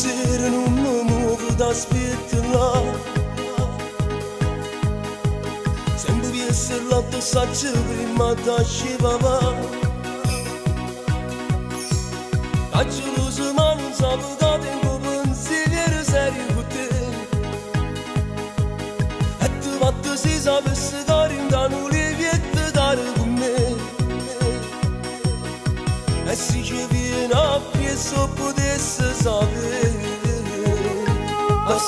Ser no meu mundo das pietas, sempre ia ser lá do saco primata chivava. A churros manos a lugar tem governo se vir sério bote. Até o ato se sabe se dar ainda no livre dar o meu. Assim que vem a pieza pudesse saber.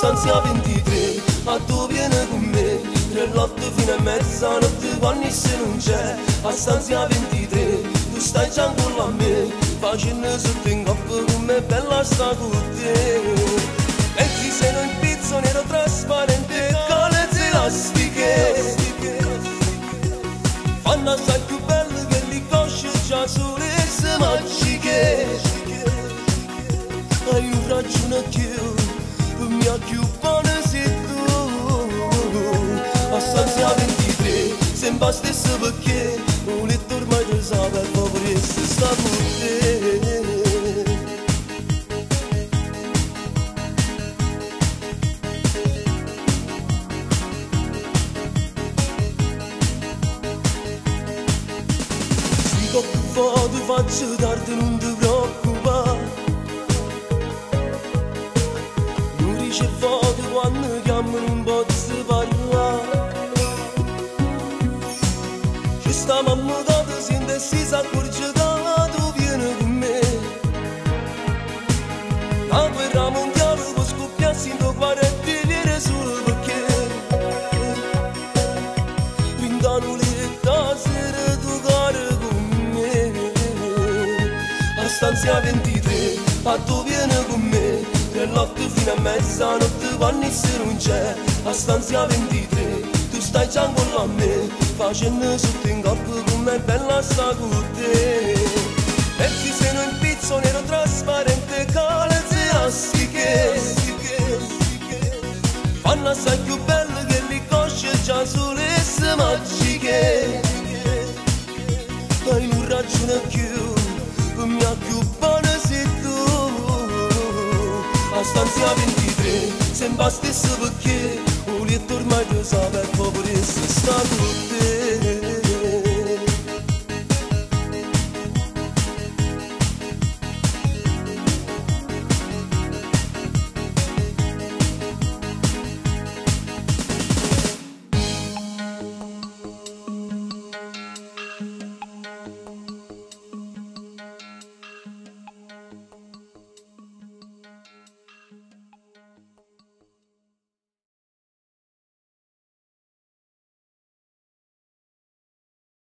Stanția 23, a tu viene cu me. Dintre noapte vine mezzanotte, banii se nu ce. A stanția 23, tu stai ceangul la me. Pagine sunt în capă cu me, pe la asta cu te. Entri se noi pizzo nero transparente, caleze elastiche. Fanna sta più belle che li cosce già sorrese magiche. Ai un ragione chiu. Mi-a chiupană zi tu Astanția 23 se-mi baste să vă che un litor mai dezabă favorie să sta pute. Zic-o cu văd face dar de nu-mi vreau cumva. Și văd oană, geamă în bot să varua. Și sta mamă dată zi-n desisa, curge da, tu vienă cu me. La guerra mondială, vă scupia, simt o quarantine, rezolvă che. Prin danul e da, se rădugară cu me. A stanția 23, a tu vienă cu me. Noapte fine mezzanotte, banii se nu ce. A stanția 23, tu stai ceangul la me. Facene sub în capă cu me, pe la sta cu te. Entri se noi în pizzo nero transparente, caleze astiche. Fanna sta più belle che li cosce giazzulesse magiche. Dai nu ragiune chiu, mi-a chiu bani zi tu. Stanția 23, se-mi baste să vă che un lietor mai de o zabă, favorie să sta cu te.